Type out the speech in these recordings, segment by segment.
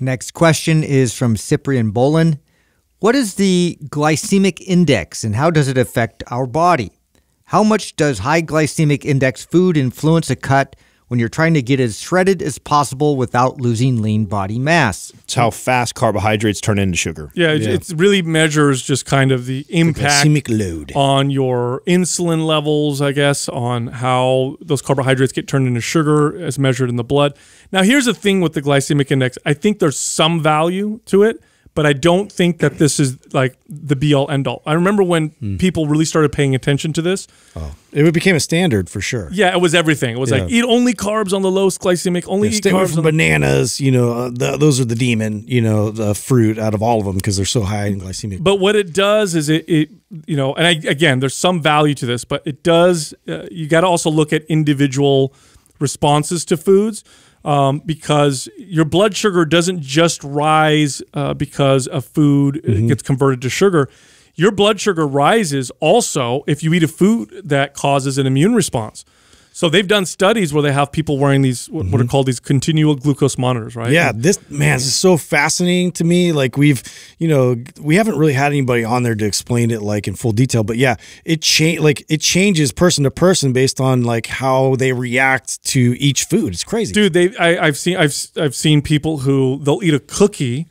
Next question is from Cyprian Bolin. What is the glycemic index and how does it affect our body? How much does high glycemic index food influence a cut when you're trying to get as shredded as possible without losing lean body mass? It's how fast carbohydrates turn into sugar. Yeah, it really measures just kind of the impact, the glycemic load, on your insulin levels, I guess, on how those carbohydrates get turned into sugar as measured in the blood. Now, here's the thing with the glycemic index. I think there's some value to it, but I don't think that this is like the be-all, end-all. I remember when people really started paying attention to this. Oh. It became a standard for sure. Yeah, it was everything. It was like, eat only carbs on the lowest glycemic, only eat carbs from bananas, you know, those are the demon, you know, the fruit out of all of them because they're so high in glycemic. But what it does is it you know, and again, there's some value to this, but it does, you got to also look at individual responses to foods. Because your blood sugar doesn't just rise because a food gets converted to sugar. Your blood sugar rises also if you eat a food that causes an immune response. So they've done studies where they have people wearing these what are called these continual glucose monitors, right? Yeah, this is so fascinating to me. Like we haven't really had anybody on there to explain it like in full detail, but yeah, it changes person to person based on like how they react to each food. It's crazy, dude. I've seen people who they'll eat a cookie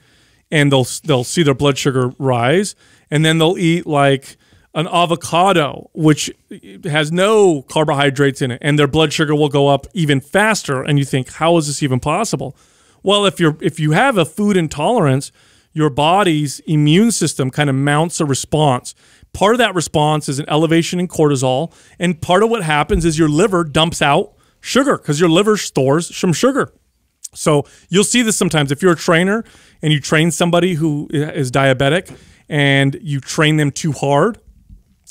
and they'll see their blood sugar rise, and then they'll eat like an avocado, which has no carbohydrates in it, and their blood sugar will go up even faster. And you think, how is this even possible? Well, if you have a food intolerance, your body's immune system kind of mounts a response. Part of that response is an elevation in cortisol, and part of what happens is your liver dumps out sugar because your liver stores some sugar. So you'll see this sometimes. If you're a trainer and you train somebody who is diabetic and you train them too hard,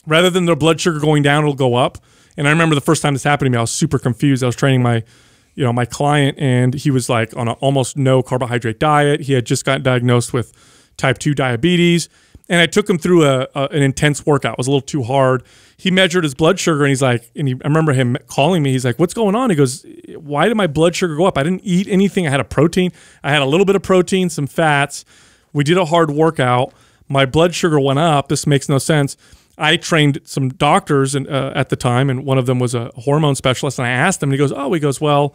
rather than their blood sugar going down, it'll go up. And I remember the first time this happened to me, I was super confused. I was training my client, and he was like on an almost no carbohydrate diet. He had just gotten diagnosed with type 2 diabetes. And I took him through an intense workout. It was a little too hard. He measured his blood sugar, and he's like, I remember him calling me. He's like, what's going on? He goes, why did my blood sugar go up? I didn't eat anything. I had a protein. I had a little bit of protein, some fats. We did a hard workout. My blood sugar went up. This makes no sense. I trained some doctors at the time, and one of them was a hormone specialist, and I asked him, and he goes, oh, he goes, well,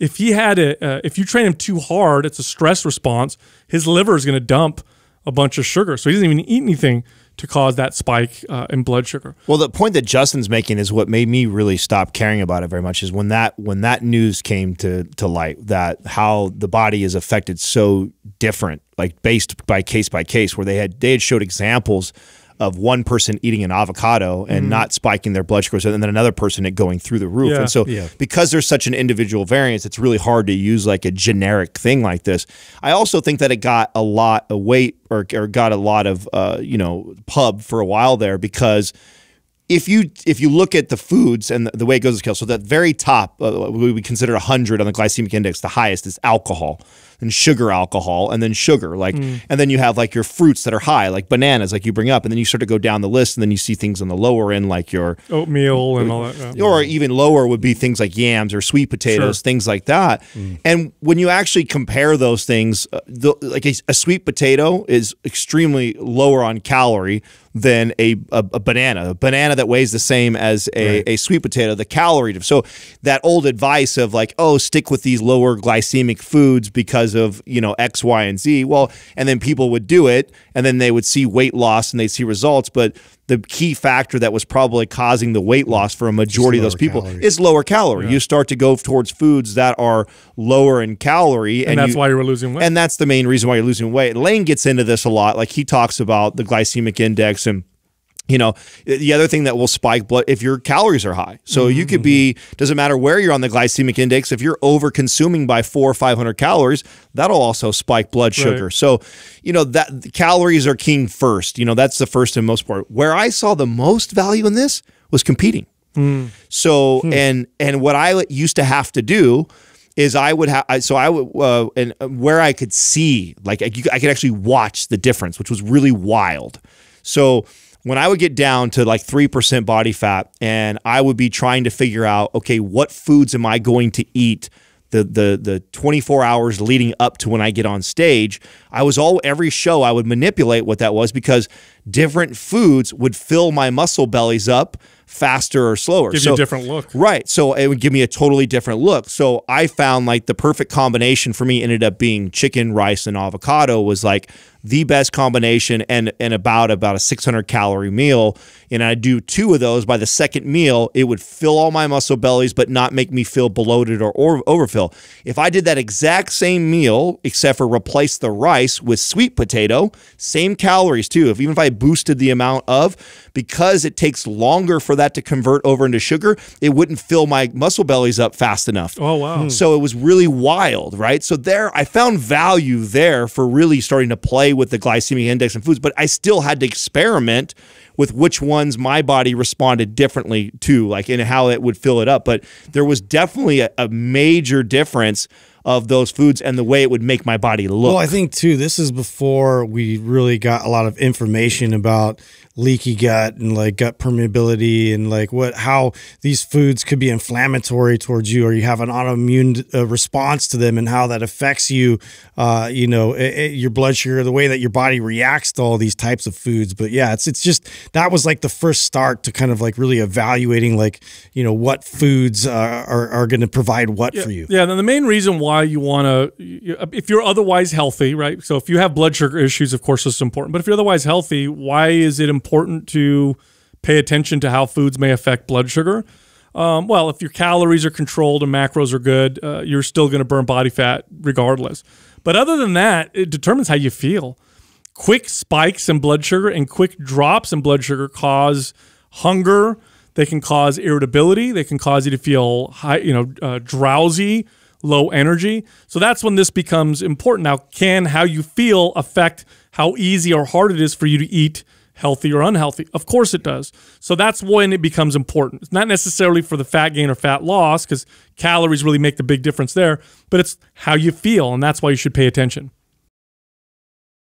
if he had if you train him too hard, it's a stress response. His liver is going to dump a bunch of sugar, so he doesn't even eat anything to cause that spike in blood sugar. Well, the point that Justin's making is what made me really stop caring about it very much, is when that news came to light, that how the body is affected so different, like based by case, where they had showed examples of one person eating an avocado and not spiking their blood sugar, and then another person it going through the roof. Yeah. And so because there's such an individual variance, it's really hard to use like a generic thing like this. I also think that it got a lot of weight or got a lot of pub for a while there, because if you look at the foods and the way it goes to scale, so that very top, we consider 100 on the glycemic index, the highest is alcohol, and sugar alcohol, and then sugar, like, and then you have like your fruits that are high, like bananas, like you bring up, and then you start to go down the list, and then you see things on the lower end, like your oatmeal and all that. Yeah. Or even lower would be things like yams or sweet potatoes, things like that. And when you actually compare those things, like a sweet potato is extremely lower on calorie than a banana. A banana that weighs the same as a sweet potato, the calorie. So that old advice of like, oh, stick with these lower glycemic foods because of, you know, X, Y, and Z. Well, and then people would do it, and then they would see weight loss and they'd see results. But the key factor that was probably causing the weight loss for a majority of those people is lower calorie. You start to go towards foods that are lower in calorie. And that's why you were losing weight. And that's the main reason why you're losing weight. Lane gets into this a lot. Like he talks about the glycemic index, and you know, the other thing that will spike blood if your calories are high. So you could be, doesn't matter where you're on the glycemic index, if you're over consuming by 400 or 500 calories, that'll also spike blood sugar. So, you know, that the calories are king first. You know, that's the first and most part. Where I saw the most value in this was competing. So, and what I used to have to do is I would have, so I would, and where I could see, like I could actually watch the difference, which was really wild. So when I would get down to like 3% body fat, and I would be trying to figure out, okay, what foods am I going to eat the 24 hours leading up to when I get on stage, every show I would manipulate what that was, because different foods would fill my muscle bellies up faster or slower. Give you a different look. Right. So it would give me a totally different look. So I found like the perfect combination for me ended up being chicken, rice, and avocado was like the best combination, and about a 600-calorie meal. And I do 2 of those. By the second meal, it would fill all my muscle bellies but not make me feel bloated or overfill. If I did that exact same meal except for replace the rice with sweet potato, same calories too, even if I boosted the amount of, because it takes longer for that to convert over into sugar, it wouldn't fill my muscle bellies up fast enough. Oh, wow. So it was really wild, right? So there, I found value there for really starting to play with the glycemic index and foods, but I still had to experiment with which ones my body responded differently to, like in how it would fill it up. But there was definitely a major difference of those foods and the way it would make my body look. Well, I think too, this is before we really got a lot of information about leaky gut and like gut permeability and like how these foods could be inflammatory towards you, or you have an autoimmune response to them and how that affects you, you know, your blood sugar, the way that your body reacts to all these types of foods. But yeah, it's just, that was like the first start to kind of like really evaluating like, you know, what foods are going to provide what for you. Yeah, and the main reason why you want to, if you're otherwise healthy, right? So if you have blood sugar issues, of course this is important, but if you're otherwise healthy, why is it important? To pay attention to how foods may affect blood sugar. Well, if your calories are controlled and macros are good, you're still going to burn body fat regardless. But other than that, it determines how you feel. Quick spikes in blood sugar and quick drops in blood sugar cause hunger. They can cause irritability. They can cause you to feel high, drowsy, low energy. So that's when this becomes important. Now, can how you feel affect how easy or hard it is for you to eat? Healthy or unhealthy? Of course it does. So that's when it becomes important. It's not necessarily for the fat gain or fat loss, because calories really make the big difference there, but it's how you feel, and that's why you should pay attention.